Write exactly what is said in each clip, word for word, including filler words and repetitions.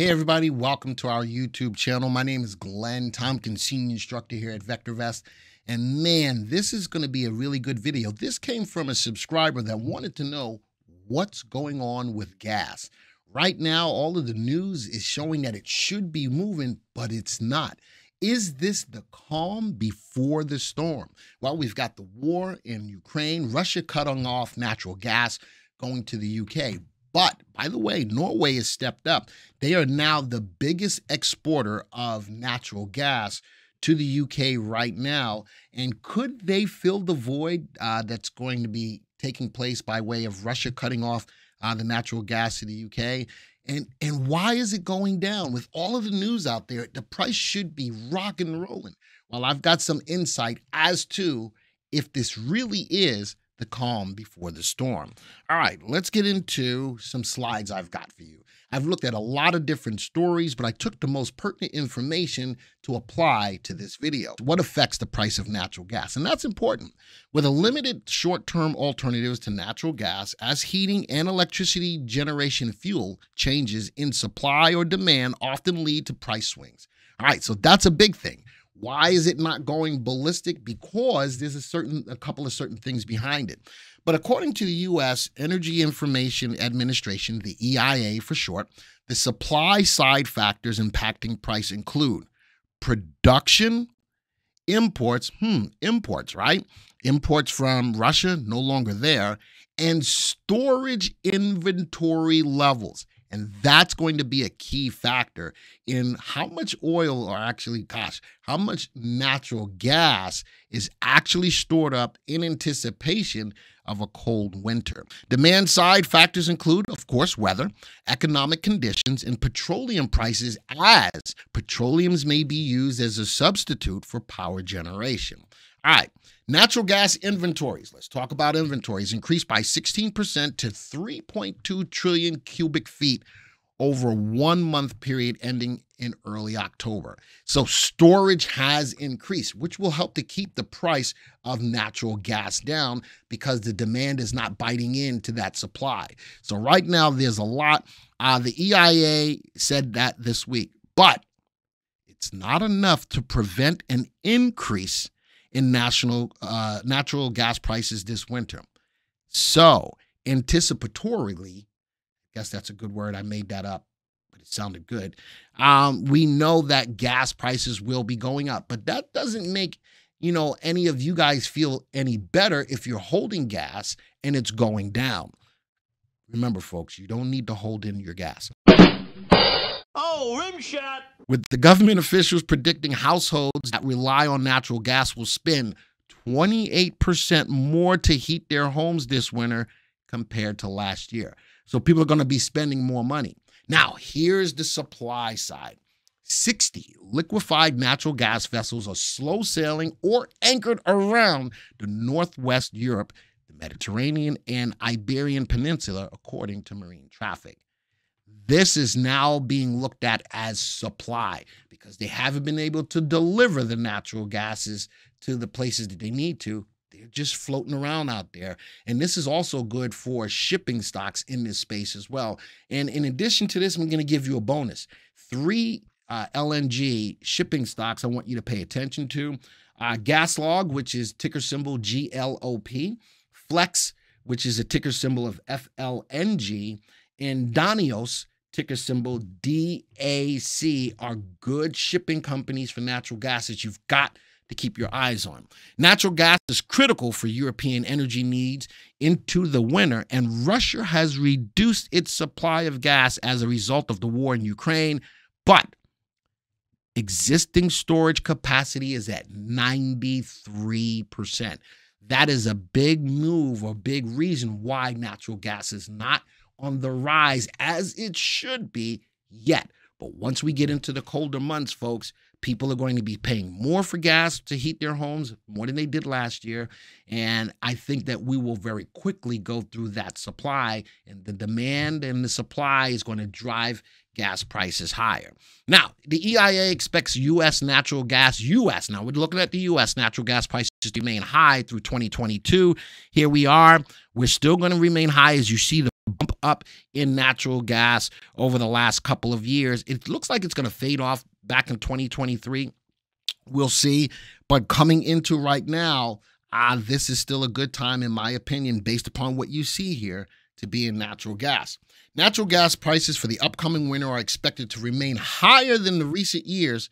Hey everybody, welcome to our YouTube channel. My name is Glenn Tompkins, Senior Instructor here at VectorVest. And man, this is going to be a really good video. This came from a subscriber that wanted to know what's going on with gas. Right now, all of the news is showing that it should be moving, but it's not. Is this the calm before the storm? Well, we've got the war in Ukraine, Russia cutting off natural gas going to the U K. But, by the way, Norway has stepped up. They are now the biggest exporter of natural gas to the U K right now. And could they fill the void uh, that's going to be taking place by way of Russia cutting off uh, the natural gas to the U K? And, and why is it going down? With all of the news out there, the price should be rocking and rolling. Well, I've got some insight as to if this really is the calm before the storm. All right, let's get into some slides I've got for you. I've looked at a lot of different stories, but I took the most pertinent information to apply to this video. What affects the price of natural gas? And that's important. With a limited short-term alternatives to natural gas, as heating and electricity generation fuel changes in supply or demand often lead to price swings. All right, so that's a big thing. Why is it not going ballistic? Because there's a certain, a couple of certain things behind it. But according to the U S Energy Information Administration, the E I A for short, the supply side factors impacting price include production, imports, hmm, imports, right? Imports from Russia, no longer there, and storage inventory levels. And that's going to be a key factor in how much oil or actually, gosh, how much natural gas is actually stored up in anticipation of a cold winter. Demand side factors include, of course, weather, economic conditions, and petroleum prices, as petroleums may be used as a substitute for power generation. All right, natural gas inventories. Let's talk about inventories. Increased by sixteen percent to three point two trillion cubic feet over a one-month period ending in early October. So storage has increased, which will help to keep the price of natural gas down because the demand is not biting into that supply. So right now, there's a lot. Uh, the E I A said that this week, but it's not enough to prevent an increase in national uh, natural gas prices this winter. So anticipatorily, I guess that's a good word. I made that up, but it sounded good. Um, we know that gas prices will be going up, but that doesn't make, you know, any of you guys feel any better if you're holding gas and it's going down. Remember, folks, you don't need to hold in your gas. Oh, rim shot. With the government officials predicting households that rely on natural gas will spend twenty-eight percent more to heat their homes this winter compared to last year. So people are going to be spending more money. Now, here's the supply side. sixty liquefied natural gas vessels are slow sailing or anchored around the Northwest Europe, the Mediterranean, and Iberian Peninsula, according to marine traffic. This is now being looked at as supply because they haven't been able to deliver the natural gases to the places that they need to. They're just floating around out there. And this is also good for shipping stocks in this space as well. And in addition to this, I'm going to give you a bonus. Three uh, L N G shipping stocks I want you to pay attention to. Uh, Gaslog, which is ticker symbol G L O P. Flex, which is a ticker symbol of F L N G. And Danios, ticker symbol D A C, are good shipping companies for natural gas that you've got to keep your eyes on. Natural gas is critical for European energy needs into the winter, and Russia has reduced its supply of gas as a result of the war in Ukraine, but existing storage capacity is at ninety-three percent. That is a big move or big reason why natural gas is not on the rise as it should be yet. But once we get into the colder months, folks, people are going to be paying more for gas to heat their homes, more than they did last year. And I think that we will very quickly go through that supply, and the demand and the supply is going to drive gas prices higher. Now, the E I A expects U S natural gas, U S, now we're looking at the U S natural gas prices to remain high through twenty twenty-two. Here we are. We're still going to remain high as you see the bump up in natural gas over the last couple of years. It looks like it's going to fade off back in twenty twenty-three. We'll see. But coming into right now, ah, this is still a good time, in my opinion, based upon what you see here, to be in natural gas. Natural gas prices for the upcoming winter are expected to remain higher than the recent years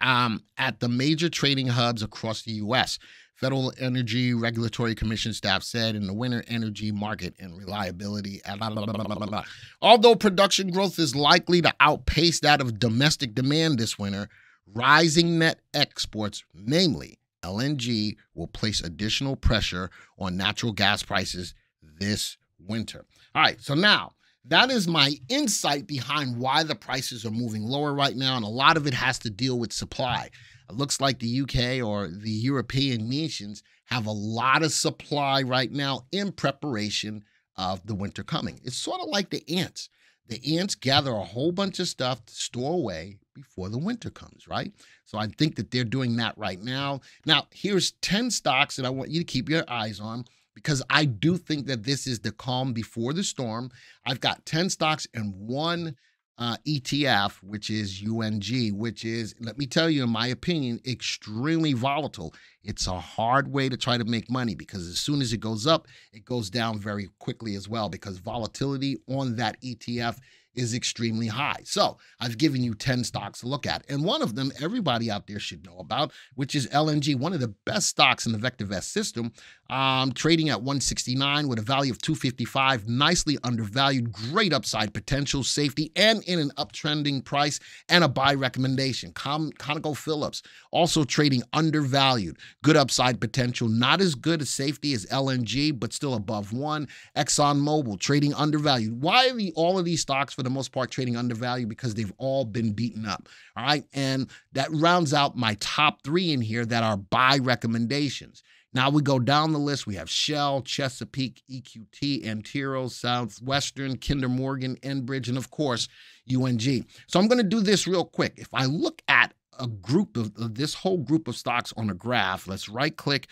um, at the major trading hubs across the U S Federal Energy Regulatory Commission staff said in the winter energy market and reliability. Blah, blah, blah, blah, blah. Although production growth is likely to outpace that of domestic demand this winter, rising net exports, namely L N G, will place additional pressure on natural gas prices this winter. All right, so now that is my insight behind why the prices are moving lower right now, and a lot of it has to deal with supply. It looks like the U K or the European nations have a lot of supply right now in preparation of the winter coming. It's sort of like the ants. The ants gather a whole bunch of stuff to store away before the winter comes, right? So I think that they're doing that right now. Now, here's ten stocks that I want you to keep your eyes on, because I do think that this is the calm before the storm. I've got ten stocks and one uh, E T F, which is U N G, which is, let me tell you, in my opinion, extremely volatile. It's a hard way to try to make money, because as soon as it goes up, it goes down very quickly as well, because volatility on that E T F is extremely high. So I've given you ten stocks to look at. And one of them everybody out there should know about, which is L N G, one of the best stocks in the VectorVest system, um, trading at one sixty-nine with a value of two fifty-five, nicely undervalued, great upside potential, safety, and in an uptrending price and a buy recommendation. Con ConocoPhillips, also trading undervalued, good upside potential, not as good a safety as L N G, but still above one. ExxonMobil, trading undervalued. Why are the, all of these stocks, for the most part, trading undervalued? Because they've all been beaten up. All right. And that rounds out my top three in here that are buy recommendations. Now we go down the list. We have Shell, Chesapeake, E Q T, Antero, Southwestern, Kinder Morgan, Enbridge, and of course, U N G. So I'm going to do this real quick. If I look at a group of, of this whole group of stocks on a graph, let's right click.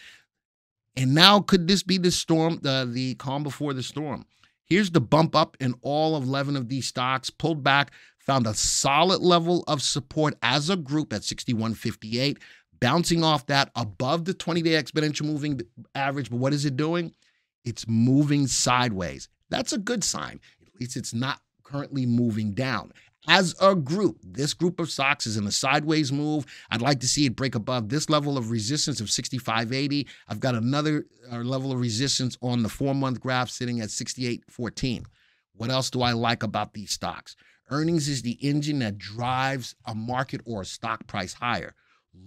And now, could this be the storm, the, the calm before the storm? Here's the bump up in all of eleven of these stocks, pulled back, found a solid level of support as a group at sixty-one fifty-eight, bouncing off that above the twenty-day exponential moving average. But what is it doing? It's moving sideways. That's a good sign. At least it's not currently moving down. As a group, this group of stocks is in a sideways move. I'd like to see it break above this level of resistance of sixty-five eighty. I've got another level of resistance on the four-month graph sitting at sixty-eight fourteen. What else do I like about these stocks? Earnings is the engine that drives a market or a stock price higher.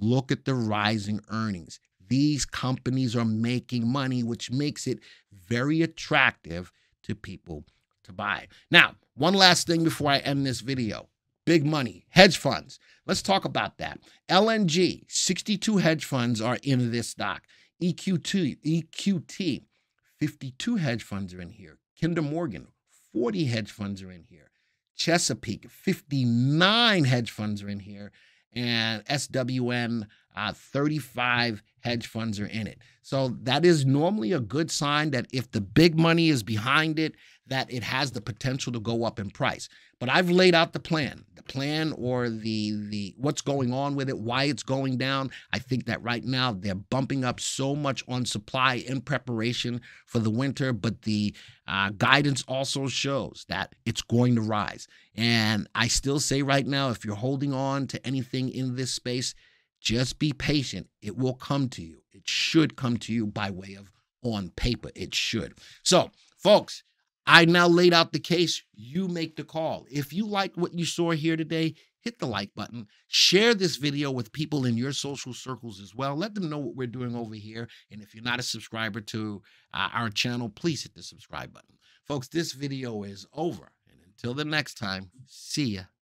Look at the rising earnings. These companies are making money, which makes it very attractive to people to buy. Now, one last thing before I end this video. Big money, hedge funds. Let's talk about that. L N G, sixty-two hedge funds are in this stock. E Q T, E Q T, fifty-two hedge funds are in here. Kinder Morgan, forty hedge funds are in here. Chesapeake, fifty-nine hedge funds are in here. And S W N, uh, thirty-five hedge funds are in it. So that is normally a good sign that if the big money is behind it, that it has the potential to go up in price. But I've laid out the plan, the plan or the, the what's going on with it, why it's going down. I think that right now they're bumping up so much on supply in preparation for the winter, but the uh, guidance also shows that it's going to rise. And I still say right now, if you're holding on to anything in this space, just be patient. It will come to you. It should come to you by way of on paper. It should. So, folks, I now laid out the case. You make the call. If you like what you saw here today, hit the like button. Share this video with people in your social circles as well. Let them know what we're doing over here. And if you're not a subscriber to uh, our channel, please hit the subscribe button. Folks, this video is over. And until the next time, see ya.